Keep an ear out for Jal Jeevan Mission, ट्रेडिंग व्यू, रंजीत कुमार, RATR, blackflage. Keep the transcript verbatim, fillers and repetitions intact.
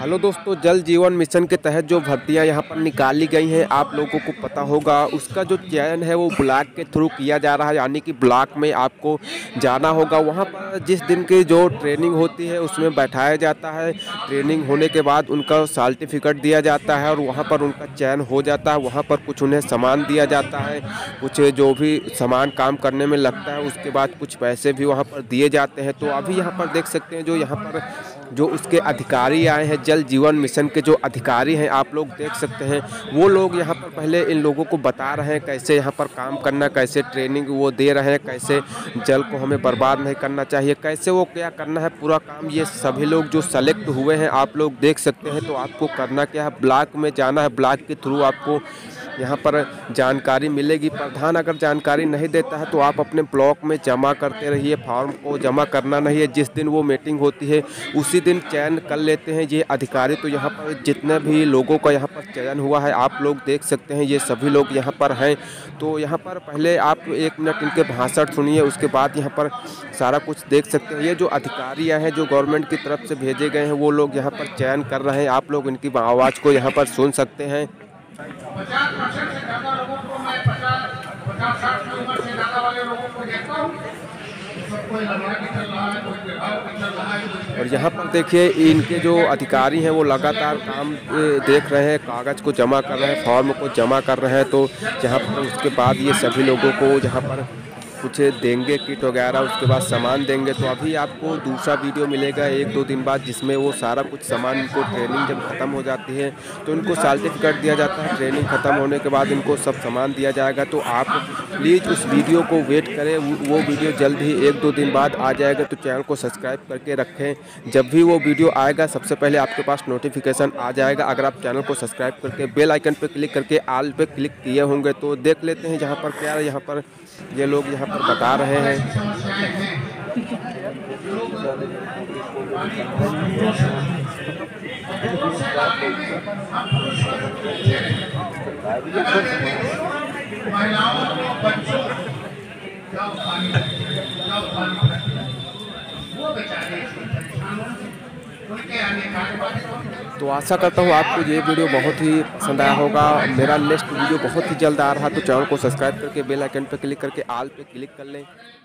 Hello दोस्तों, जल जीवन मिशन के तहत जो भर्तियां यहां पर निकाली गई हैं आप लोगों को पता होगा, उसका जो चयन है वो ब्लॉक के थ्रू किया जा रहा है। यानी कि ब्लॉक में आपको जाना होगा, वहां पर जिस दिन की जो ट्रेनिंग होती है उसमें बैठाया जाता है। ट्रेनिंग होने के बाद उनका सर्टिफिकेट दिया जाता है और वहाँ पर उनका चयन हो जाता है। वहाँ पर कुछ उन्हें सामान दिया जाता है, कुछ जो भी सामान काम करने में लगता है, उसके बाद कुछ पैसे भी वहाँ पर दिए जाते हैं। तो अभी यहाँ पर देख सकते हैं जो यहाँ पर जो उसके अधिकारी आए हैं, जल जीवन मिशन के जो अधिकारी हैं आप लोग देख सकते हैं, वो लोग यहाँ पर पहले इन लोगों को बता रहे हैं कैसे यहाँ पर काम करना, कैसे ट्रेनिंग वो दे रहे हैं, कैसे जल को हमें बर्बाद नहीं करना चाहिए, कैसे वो क्या करना है पूरा काम। ये सभी लोग जो सेलेक्ट हुए हैं आप लोग देख सकते हैं। तो आपको करना क्या है, ब्लॉक में जाना है, ब्लॉक के थ्रू आपको यहाँ पर जानकारी मिलेगी। प्रधान अगर जानकारी नहीं देता है तो आप अपने ब्लॉक में जमा करते रहिए, फॉर्म को जमा करना नहीं है। जिस दिन वो मीटिंग होती है उसी दिन चयन कर लेते हैं ये अधिकारी। तो यहाँ पर जितने भी लोगों का यहाँ पर चयन हुआ है आप लोग देख सकते हैं, ये सभी लोग यहाँ पर हैं। तो यहाँ पर पहले आप एक मिनट इनके भाषण सुनिए, उसके बाद यहाँ पर सारा कुछ देख सकते हैं। ये जो अधिकारी हैं जो गवर्नमेंट की तरफ से भेजे गए हैं वो लोग यहाँ पर चयन कर रहे हैं। आप लोग इनकी आवाज़ को यहाँ पर सुन सकते हैं। पचास परसेंट से ज़्यादा लोगों को मैं पचास पचास साठ की उम्र से ज़्यादा वाले लोगों को देखता हूँ। और यहाँ पर देखिए इनके जो अधिकारी हैं वो लगातार काम देख रहे हैं, कागज़ को जमा कर रहे हैं, फॉर्म को जमा कर रहे हैं। तो यहाँ पर उसके बाद ये सभी लोगों को यहाँ पर कुछ देंगे किट वगैरह, उसके बाद सामान देंगे। तो अभी आपको दूसरा वीडियो मिलेगा एक दो दिन बाद, जिसमें वो सारा कुछ सामान इनको ट्रेनिंग जब ख़त्म हो जाती है तो इनको सर्टिफिकेट दिया जाता है। ट्रेनिंग ख़त्म होने के बाद इनको सब सामान दिया जाएगा। तो आप प्लीज़ उस वीडियो को वेट करें, वो वीडियो जल्द ही एक दो दिन बाद आ जाएगा। तो चैनल को सब्सक्राइब करके रखें, जब भी वो वीडियो आएगा सबसे पहले आपके पास नोटिफिकेशन आ जाएगा। अगर आप चैनल को सब्सक्राइब करके बेल आइकन पर क्लिक करके ऑल पे क्लिक किए होंगे। तो देख लेते हैं यहाँ पर क्या है, यहाँ पर ये लोग यहाँ पर बता रहे हैं। तो आशा करता हूँ आपको ये वीडियो बहुत ही पसंद आया होगा। मेरा नेक्स्ट वीडियो बहुत ही जल्द आ रहा है, तो चैनल को सब्सक्राइब करके बेल आइकन पर क्लिक करके ऑल पे क्लिक कर लें।